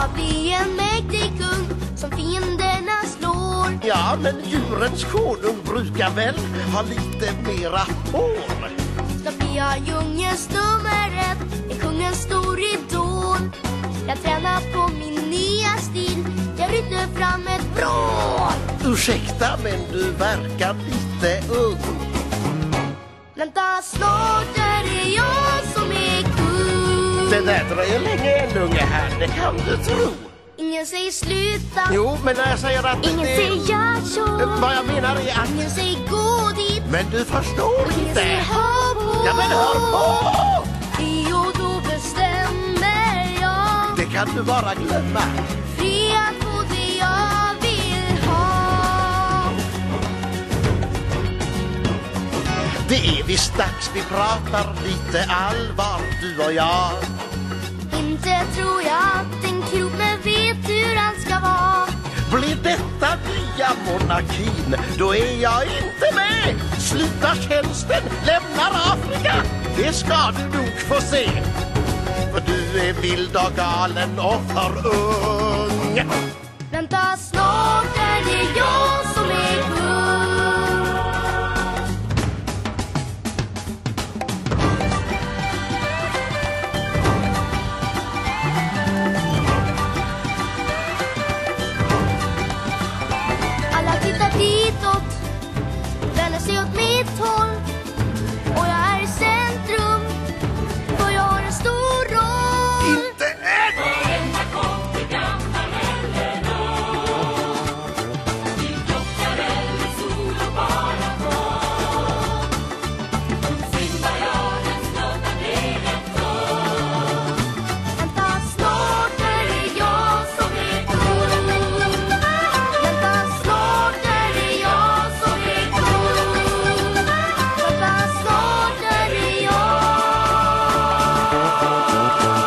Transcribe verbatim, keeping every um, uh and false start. ska bli en mäktig kung som fienderna slår. Ja, men djurens konung brukar väl ha lite mera hår. Ska bli jag djungens nummer ett, är kungens stor idol. Jag tränar på min nya stil, jag ryter fram ett bra. Ursäkta, men du verkar lite ung. Vänta, snart är jag som är kung. Det där dröjer länge än, unge här, det kan du tro. Ingen säger sluta. Jo, men när jag säger att ingen det... Ingen säger jag så. Vad jag menar är att... Ingen säger gå dit. Men du förstår ingen inte. Ingen säger hör på. Ja, men hör på. Jo, då bestämmer jag. Det kan du bara glömma. Fri att få det jag vill ha. Det är visst dags, vi pratar lite allvar, du och jag. Inte tror jag att en krok med vet hur han ska vara. Blir detta nya monarkin, då är jag inte med. Slutar tjänsten, lämnar Afrika. Det ska du nog få se. För du är vild och galen och för ung. Vänta, snart är det jag som är kung. Alla tittar ditåt, vänder sig åt mitt håll. Och jag är i centrum, för jag har en stor roll. Inte än! Varenda kopp i kampanellerna. Vi plockar väl i sol och bara från. Simbajaden snurrar ner ett tråd. Vänta, snart är det jag som är god. Vänta, snart är det jag som är god. Vänta, snart är det jag.